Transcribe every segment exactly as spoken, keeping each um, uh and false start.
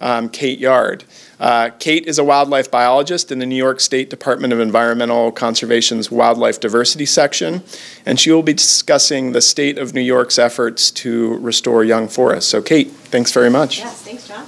um, Kate Yard. Uh, Kate is a wildlife biologist in the New York State Department of Environmental Conservation's Wildlife Diversity Section, and she will be discussing the state of New York's efforts to restore young forests. So Kate, thanks very much. Yes, thanks, John.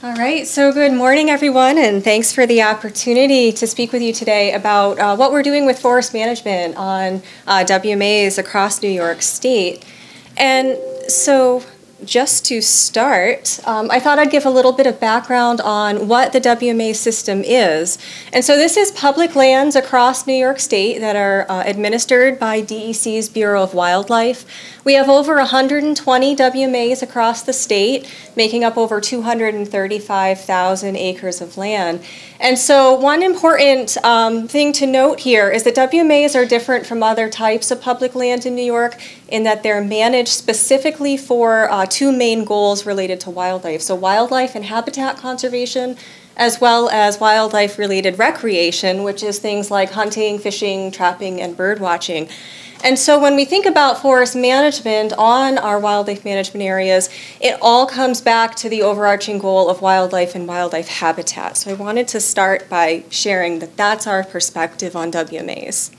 All right, so good morning, everyone, and thanks for the opportunity to speak with you today about uh, what we're doing with forest management on uh, W M As across New York State. And so just to start, um, I thought I'd give a little bit of background on what the W M A system is. And so this is public lands across New York State that are uh, administered by D E C's Bureau of Wildlife. We have over one hundred twenty W M As across the state, making up over two hundred thirty-five thousand acres of land. And so one important um, thing to note here is that W M As are different from other types of public land in New York in that they're managed specifically for uh, two main goals related to wildlife. So wildlife and habitat conservation, as well as wildlife-related recreation, which is things like hunting, fishing, trapping, and bird watching. And so when we think about forest management on our wildlife management areas, it all comes back to the overarching goal of wildlife and wildlife habitat. So I wanted to start by sharing that that's our perspective on W M As.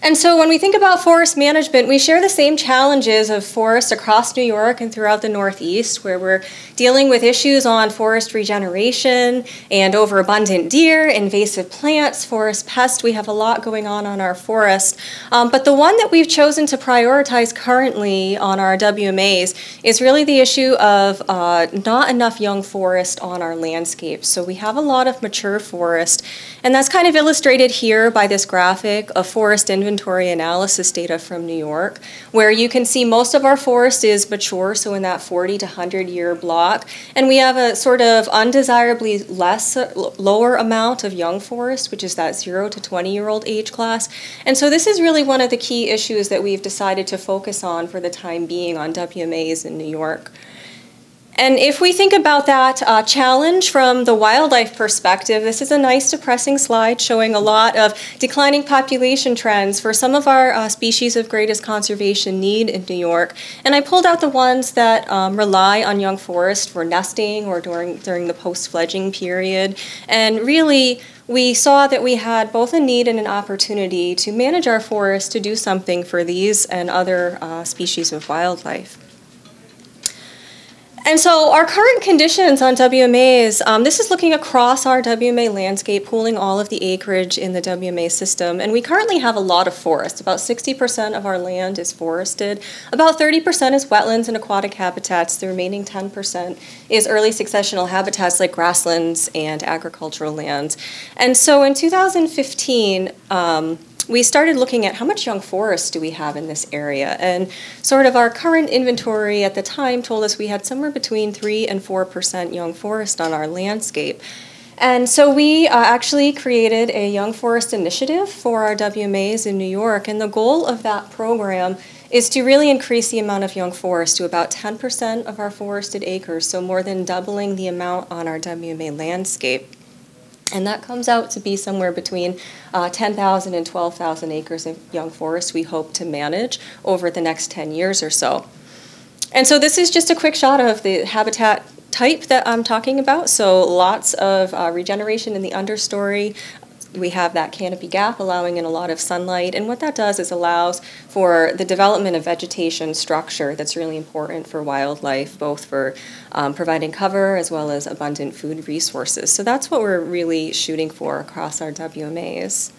And so when we think about forest management, we share the same challenges of forests across New York and throughout the Northeast, where we're dealing with issues on forest regeneration and overabundant deer, invasive plants, forest pests. We have a lot going on on our forest. Um, but the one that we've chosen to prioritize currently on our W M As is really the issue of uh, not enough young forest on our landscape. So we have a lot of mature forest, and that's kind of illustrated here by this graphic of forest inventory. Inventory analysis data from New York, where you can see most of our forest is mature, so in that forty to one hundred year block, and we have a sort of undesirably less, lower amount of young forest, which is that zero to twenty year old age class. And so this is really one of the key issues that we've decided to focus on for the time being on W M As in New York. And if we think about that uh, challenge from the wildlife perspective, this is a nice depressing slide showing a lot of declining population trends for some of our uh, species of greatest conservation need in New York. And I pulled out the ones that um, rely on young forest for nesting or during, during the post-fledging period. And really, we saw that we had both a need and an opportunity to manage our forests to do something for these and other uh, species of wildlife. And so our current conditions on W M As, um, this is looking across our W M A landscape, pooling all of the acreage in the W M A system. And we currently have a lot of forest. About sixty percent of our land is forested. About thirty percent is wetlands and aquatic habitats. The remaining ten percent is early successional habitats like grasslands and agricultural lands. And so in two thousand fifteen, um, we started looking at how much young forest do we have in this area, and sort of our current inventory at the time told us we had somewhere between three and four percent young forest on our landscape. And so we uh, actually created a Young Forest initiative for our W M As in New York, and the goal of that program is to really increase the amount of young forest to about ten percent of our forested acres, so more than doubling the amount on our W M A landscape. And that comes out to be somewhere between uh, ten thousand and twelve thousand acres of young forest we hope to manage over the next ten years or so. And so this is just a quick shot of the habitat type that I'm talking about. So lots of uh, regeneration in the understory. We have that canopy gap allowing in a lot of sunlight, and what that does is allows for the development of vegetation structure that's really important for wildlife, both for um, providing cover as well as abundant food resources. So that's what we're really shooting for across our W M As.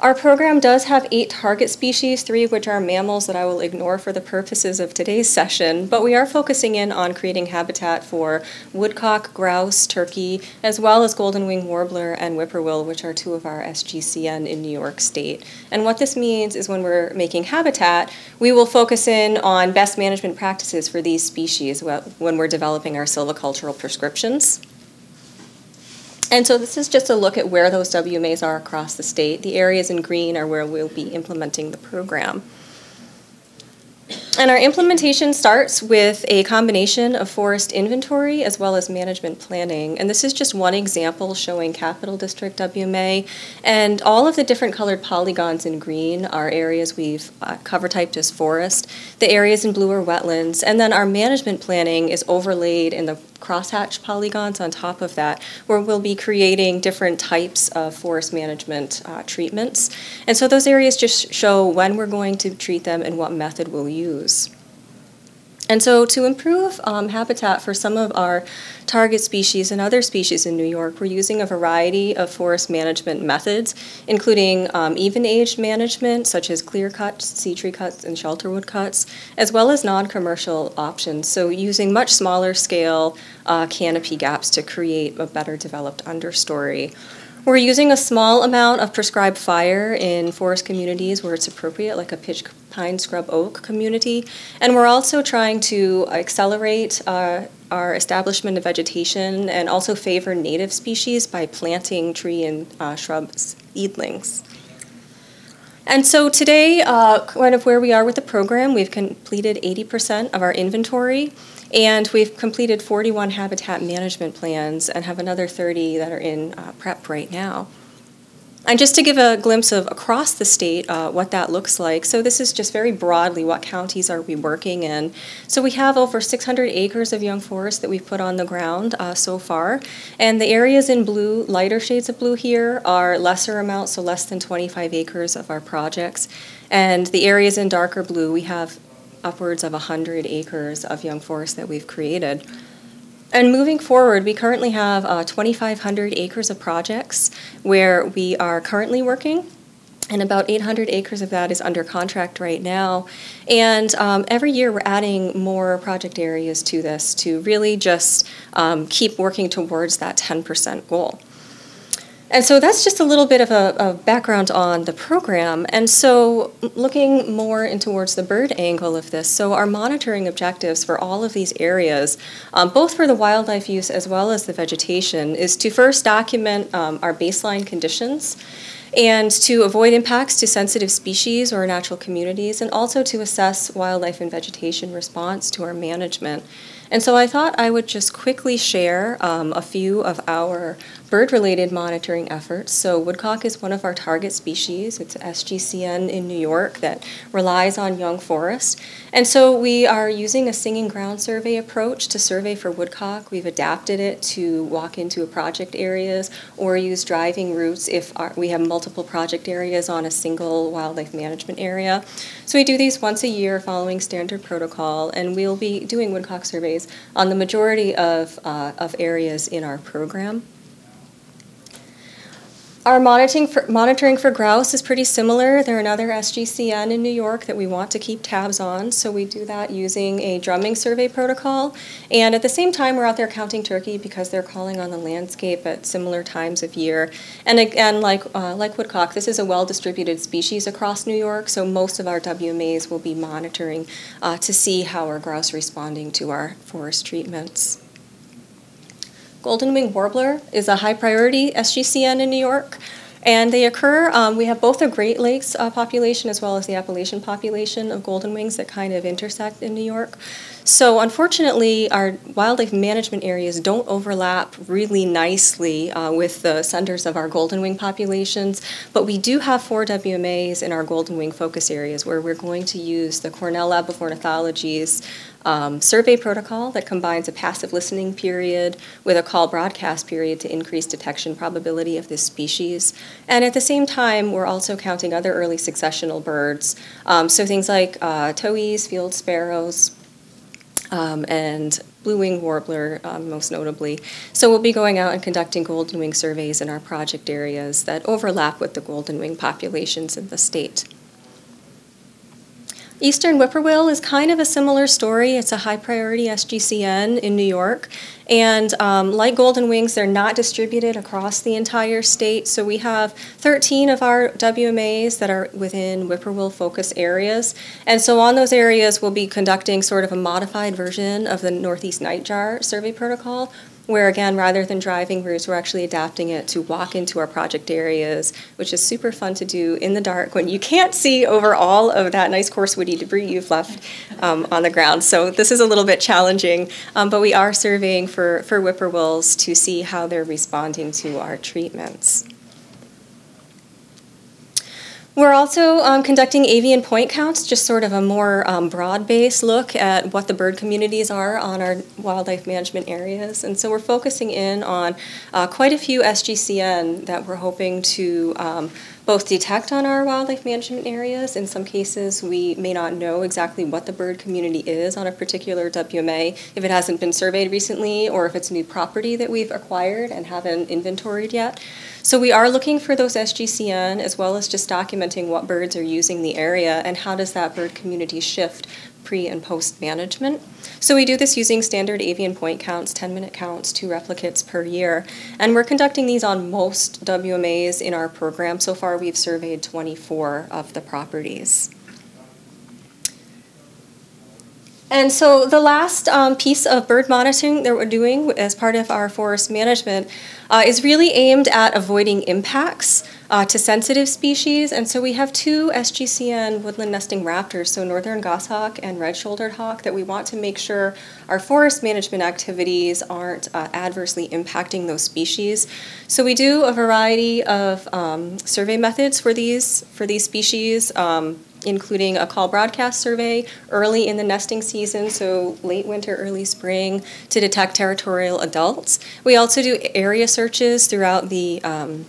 Our program does have eight target species, three of which are mammals that I will ignore for the purposes of today's session, but we are focusing in on creating habitat for woodcock, grouse, turkey, as well as golden-winged warbler and whippoorwill, which are two of our S G C N in New York State. And what this means is when we're making habitat, we will focus in on best management practices for these species when we're developing our silvicultural prescriptions. And so this is just a look at where those W M As are across the state. The areas in green are where we'll be implementing the program. And our implementation starts with a combination of forest inventory as well as management planning. And this is just one example showing Capital District W M A. And all of the different colored polygons in green are areas we've uh, cover typed as forest. The areas in blue are wetlands. And then our management planning is overlaid in the crosshatch polygons on top of that, where we'll be creating different types of forest management uh, treatments. And so those areas just show when we're going to treat them and what method we'll use. And so to improve um, habitat for some of our target species and other species in New York, we're using a variety of forest management methods, including um, even-aged management, such as clear cuts, sea tree cuts, and shelterwood cuts, as well as non-commercial options, so using much smaller scale uh, canopy gaps to create a better developed understory. We're using a small amount of prescribed fire in forest communities where it's appropriate, like a pitch pine scrub oak community. And we're also trying to accelerate uh, our establishment of vegetation and also favor native species by planting tree and uh, shrub seedlings. And so today, uh, kind of where we are with the program, we've completed eighty percent of our inventory. And we've completed forty-one habitat management plans and have another thirty that are in uh, prep right now. And just to give a glimpse of across the state uh, what that looks like, so this is just very broadly what counties are we working in. So we have over six hundred acres of young forest that we've put on the ground uh, so far. And the areas in blue, lighter shades of blue here, are lesser amounts, so less than twenty-five acres of our projects. And the areas in darker blue, we have upwards of one hundred acres of young forest that we've created. And moving forward, we currently have uh, twenty-five hundred acres of projects where we are currently working, and about eight hundred acres of that is under contract right now. And um, every year we're adding more project areas to this to really just um, keep working towards that ten percent goal. And so that's just a little bit of a, a background on the program. And so looking more in towards the bird angle of this, so our monitoring objectives for all of these areas, um, both for the wildlife use as well as the vegetation, is to first document um, our baseline conditions and to avoid impacts to sensitive species or natural communities, and also to assess wildlife and vegetation response to our management. And so I thought I would just quickly share um, a few of our bird-related monitoring efforts. So woodcock is one of our target species. It's S G C N in New York that relies on young forest. And so we are using a singing ground survey approach to survey for woodcock. We've adapted it to walk into project areas or use driving routes if our, we have multiple project areas on a single wildlife management area. So we do these once a year following standard protocol, and we'll be doing woodcock surveys on the majority of, uh, of areas in our program. Our monitoring for, monitoring for grouse is pretty similar. They're another S G C N in New York that we want to keep tabs on, so we do that using a drumming survey protocol. And at the same time, we're out there counting turkey because they're calling on the landscape at similar times of year. And again, like, uh, like woodcock, this is a well-distributed species across New York, so most of our W M As will be monitoring uh, to see how our grouse are responding to our forest treatments. Golden-winged warbler is a high-priority S G C N in New York, and they occur. Um, we have both the Great Lakes uh, population as well as the Appalachian population of golden wings that kind of intersect in New York. So unfortunately, our wildlife management areas don't overlap really nicely uh, with the centers of our golden wing populations, but we do have four W M As in our golden wing focus areas where we're going to use the Cornell Lab of Ornithology's Um, survey protocol that combines a passive listening period with a call broadcast period to increase detection probability of this species. And at the same time, we're also counting other early successional birds, um, so things like uh, towhees, field sparrows, um, and blue-winged warbler, um, most notably. So we'll be going out and conducting golden wing surveys in our project areas that overlap with the golden wing populations in the state. Eastern whippoorwill is kind of a similar story. It's a high-priority S G C N in New York. And um, like golden wings, they're not distributed across the entire state. So we have thirteen of our W M As that are within whippoorwill focus areas. And so on those areas, we'll be conducting sort of a modified version of the Northeast Nightjar survey protocol, where, again, rather than driving routes, we're actually adapting it to walk into our project areas, which is super fun to do in the dark when you can't see over all of that nice coarse woody debris you've left um, on the ground. So this is a little bit challenging, um, but we are surveying for, for whippoorwills to see how they're responding to our treatments. We're also um, conducting avian point counts, just sort of a more um, broad-based look at what the bird communities are on our wildlife management areas. And so we're focusing in on uh, quite a few S G C N that we're hoping to um, both detect on our wildlife management areas. In some cases, we may not know exactly what the bird community is on a particular W M A if it hasn't been surveyed recently or if it's new property that we've acquired and haven't inventoried yet. So we are looking for those S G C N as well as just documenting what birds are using the area and how does that bird community shift pre and post management. So we do this using standard avian point counts, ten minute counts, two replicates per year. And we're conducting these on most W M As in our program. So far we've surveyed twenty-four of the properties. And so the last um, piece of bird monitoring that we're doing as part of our forest management uh, is really aimed at avoiding impacts uh, to sensitive species. And so we have two S G C N woodland nesting raptors, so northern goshawk and red-shouldered hawk, that we want to make sure our forest management activities aren't uh, adversely impacting those species. So we do a variety of um, survey methods for these, for these species. Um, including a call broadcast survey early in the nesting season, so late winter, early spring, to detect territorial adults. We also do area searches throughout the, um,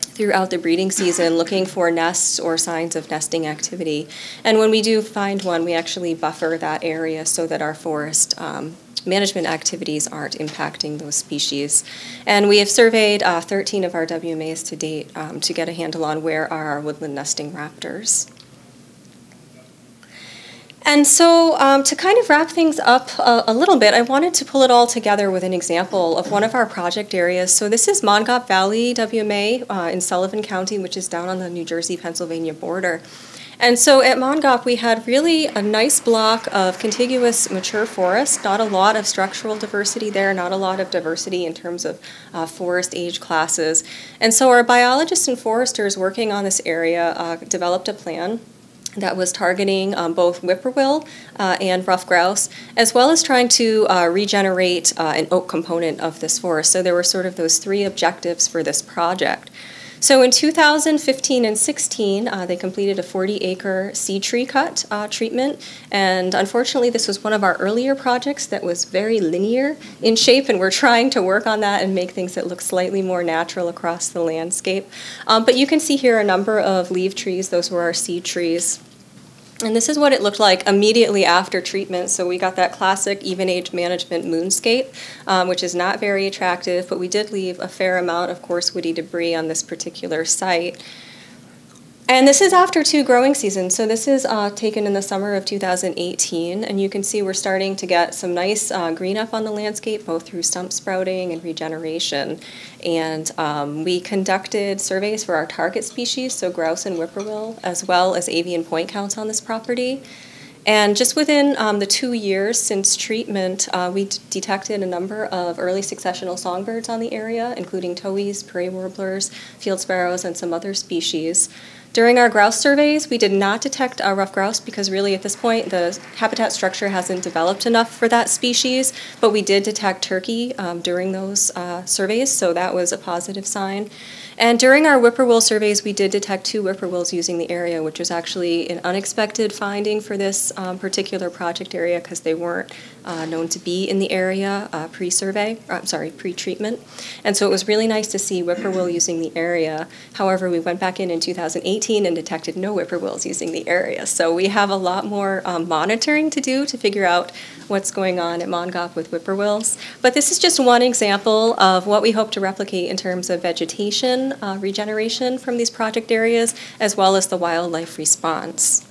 throughout the breeding season, looking for nests or signs of nesting activity. And when we do find one, we actually buffer that area so that our forest um, management activities aren't impacting those species. And we have surveyed uh, thirteen of our W M As to date um, to get a handle on where are our woodland nesting raptors. And so um, to kind of wrap things up a, a little bit, I wanted to pull it all together with an example of one of our project areas. So this is Mongaup Valley W M A uh, in Sullivan County, which is down on the New Jersey-Pennsylvania border. And so at Mongaup, we had really a nice block of contiguous mature forest, not a lot of structural diversity there, not a lot of diversity in terms of uh, forest age classes. And so our biologists and foresters working on this area uh, developed a plan that was targeting um, both whippoorwill uh, and rough grouse, as well as trying to uh, regenerate uh, an oak component of this forest. So there were sort of those three objectives for this project. So in two thousand fifteen and sixteen, uh, they completed a forty acre sea tree cut uh, treatment. And unfortunately, this was one of our earlier projects that was very linear in shape, and we're trying to work on that and make things that look slightly more natural across the landscape. Um, but you can see here a number of leaf trees. Those were our sea trees. And this is what it looked like immediately after treatment. So we got that classic even age management moonscape, um, which is not very attractive, but we did leave a fair amount of coarse woody debris on this particular site. And this is after two growing seasons. So this is uh, taken in the summer of two thousand eighteen. And you can see we're starting to get some nice uh, green up on the landscape, both through stump sprouting and regeneration. And um, we conducted surveys for our target species, so grouse and whippoorwill, as well as avian point counts on this property. And just within um, the two years since treatment, uh, we detected a number of early successional songbirds on the area, including towhees, prairie warblers, field sparrows, and some other species. During our grouse surveys, we did not detect uh, rough grouse because really at this point the habitat structure hasn't developed enough for that species, but we did detect turkey um, during those uh, surveys, so that was a positive sign. And during our whippoorwill surveys, we did detect two whippoorwills using the area, which was actually an unexpected finding for this um, particular project area because they weren't uh, known to be in the area uh, pre-survey, I'm sorry, pre-treatment. And so it was really nice to see whippoorwill using the area. However, we went back in in two thousand eighteen and detected no whippoorwills using the area. So we have a lot more um, monitoring to do to figure out what's going on at Mongaup with whippoorwills. But this is just one example of what we hope to replicate in terms of vegetation uh, regeneration from these project areas, as well as the wildlife response.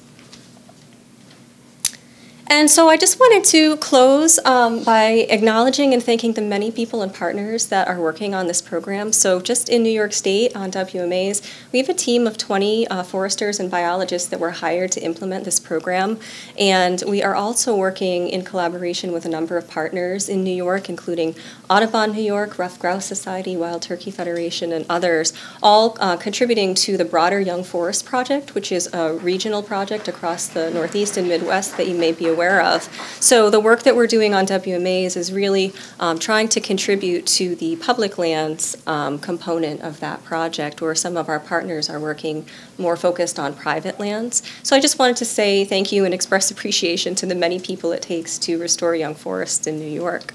And so I just wanted to close um, by acknowledging and thanking the many people and partners that are working on this program. So just in New York State on W M As, we have a team of twenty uh, foresters and biologists that were hired to implement this program. And we are also working in collaboration with a number of partners in New York, including Audubon New York, Rough Grouse Society, Wild Turkey Federation, and others, all uh, contributing to the broader Young Forest Project, which is a regional project across the Northeast and Midwest that you may be aware of. So the work that we're doing on W M As is really um, trying to contribute to the public lands um, component of that project, where some of our partners are working more focused on private lands. So I just wanted to say thank you and express appreciation to the many people it takes to restore young forests in New York.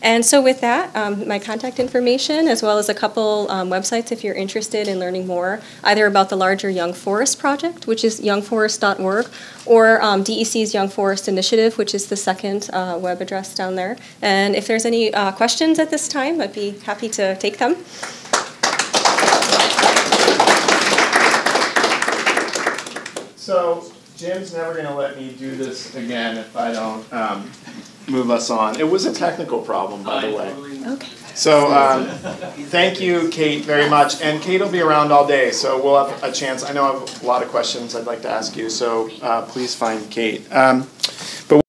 And so with that, um, my contact information, as well as a couple um, websites if you're interested in learning more, either about the larger Young Forest Project, which is young forest dot org, or um, D E C's Young Forest Initiative, which is the second uh, web address down there. And if there's any uh, questions at this time, I'd be happy to take them. So Jim's never going to let me do this again if I don't um, move us on. It was a technical problem, by the way. Okay. So um, thank you, Kate, very much. And Kate will be around all day, so we'll have a chance. I know I have a lot of questions I'd like to ask you, so uh, please find Kate. Um, but